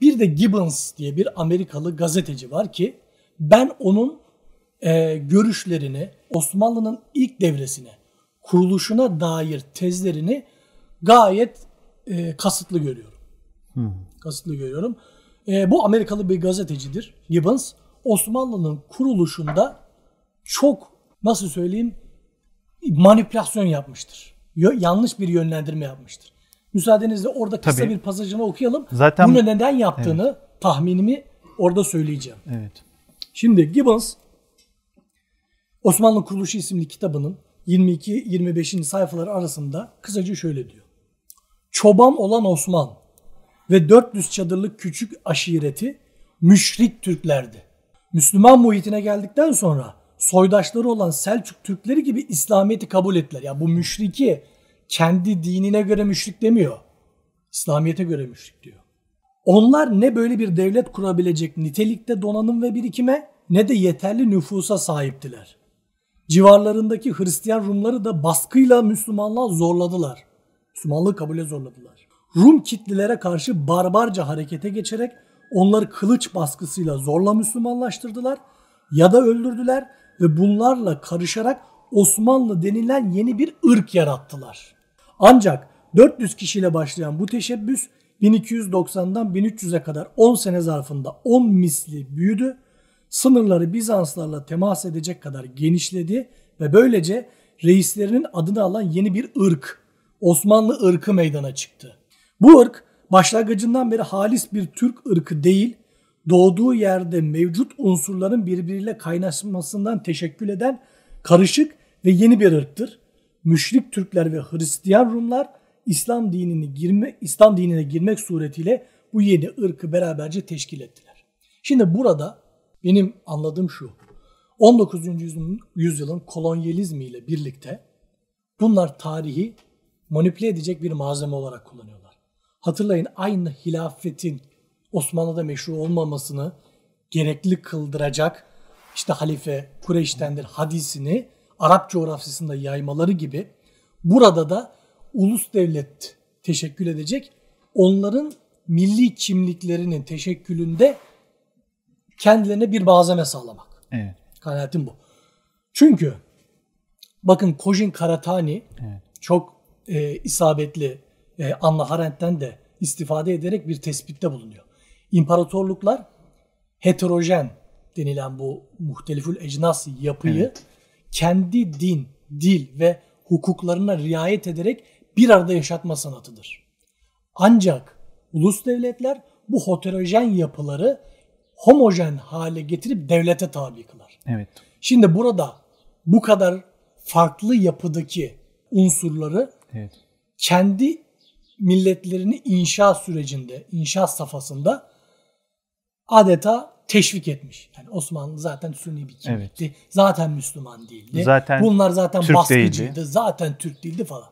Bir de Gibbons diye bir Amerikalı gazeteci var ki ben onun görüşlerini, Osmanlı'nın ilk devresine, kuruluşuna dair tezlerini gayet kasıtlı görüyorum. Kasıtlı görüyorum. Bu Amerikalı bir gazetecidir Gibbons. Osmanlı'nın kuruluşunda çok, nasıl söyleyeyim, manipülasyon yapmıştır. Yanlış bir yönlendirme yapmıştır. Müsaadenizle orada kısa bir pasajını okuyalım. Zaten bunu neden yaptığını, tahminimi orada söyleyeceğim. Evet. Şimdi Gibbons, Osmanlı Kuruluşu isimli kitabının 22-25. Sayfaları arasında kısaca şöyle diyor. Çoban olan Osman ve 400 çadırlık küçük aşireti müşrik Türklerdi. Müslüman muhitine geldikten sonra soydaşları olan Selçuk Türkleri gibi İslamiyet'i kabul ettiler. Ya bu müşriki kendi dinine göre müşrik demiyor. İslamiyet'e göre müşrik diyor. Onlar ne böyle bir devlet kurabilecek nitelikte donanım ve birikime ne de yeterli nüfusa sahiptiler. Civarlarındaki Hristiyan Rumları da baskıyla Müslümanlığa zorladılar. Müslümanlığı kabule zorladılar. Rum kitlelere karşı barbarca harekete geçerek onları kılıç baskısıyla zorla Müslümanlaştırdılar ya da öldürdüler ve bunlarla karışarak Osmanlı denilen yeni bir ırk yarattılar. Ancak 400 kişiyle başlayan bu teşebbüs 1290'dan 1300'e kadar 10 sene zarfında 10 misli büyüdü. Sınırları Bizanslarla temas edecek kadar genişledi ve böylece reislerinin adını alan yeni bir ırk, Osmanlı ırkı meydana çıktı. Bu ırk başlangıcından beri halis bir Türk ırkı değil, doğduğu yerde mevcut unsurların birbiriyle kaynaşmasından teşekkül eden karışık ve yeni bir ırktır. Müşrik Türkler ve Hristiyan Rumlar İslam dinine girmek suretiyle bu yeni ırkı beraberce teşkil ettiler. Şimdi burada benim anladığım şu. 19. yüzyılın kolonyalizmiyle birlikte bunlar tarihi manipüle edecek bir malzeme olarak kullanıyorlar. Hatırlayın, aynı hilafetin Osmanlı'da meşru olmamasını gerekli kıldıracak işte halife Kureyş'tendir hadisini Arap coğrafyasında yaymaları gibi burada da ulus devlet teşekkül edecek onların milli kimliklerinin teşekkülünde kendilerine bir malzeme sağlamak. Evet. Kanaatim bu. Çünkü bakın Kojin Karatani çok isabetli Anna Arendt'ten de istifade ederek bir tespitte bulunuyor. İmparatorluklar heterojen denilen bu muhtelifül ecnas yapıyı kendi din, dil ve hukuklarına riayet ederek bir arada yaşatma sanatıdır. Ancak ulus devletler bu heterojen yapıları homojen hale getirip devlete tabi kılar. Evet. Şimdi burada bu kadar farklı yapıdaki unsurları kendi milletlerini inşa sürecinde, inşa safhasında adeta teşvik etmiş. Yani Osmanlı zaten Sünni bir kimlikti. Zaten Müslüman değildi. Zaten bunlar zaten Türk baskıcıydı. Değildi. Zaten Türk değildi falan.